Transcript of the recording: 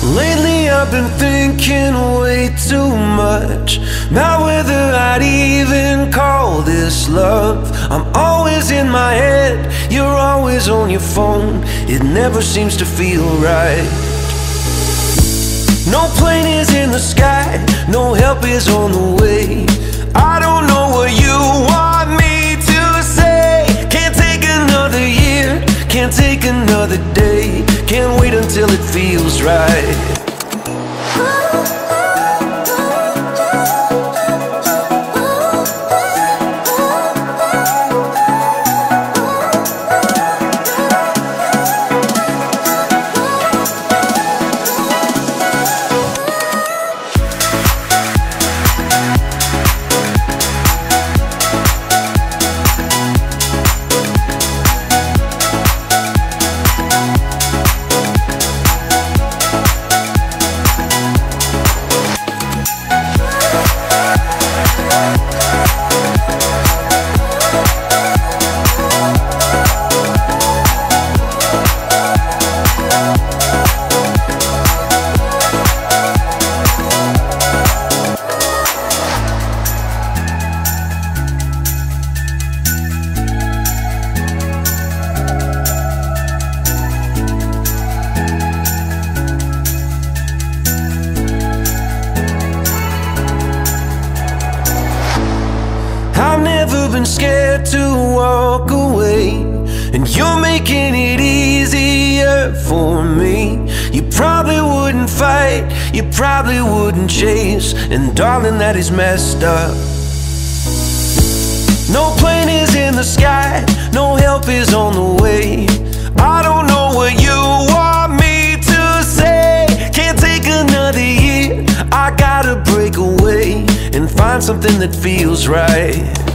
Lately I've been thinking way too much about whether I'd even call this love. I'm always in my head, you're always on your phone. It never seems to feel right. No plane is in the sky, no help is on the way. I don't know what you want me to say. Can't take another year, can't take another day. Can't wait until it feels right. for me. You probably wouldn't fight, you probably wouldn't chase, and darling, that is messed up. No plane is in the sky, no help is on the way. I don't know what you want me to say. Can't take another year, I gotta break away and find something that feels right.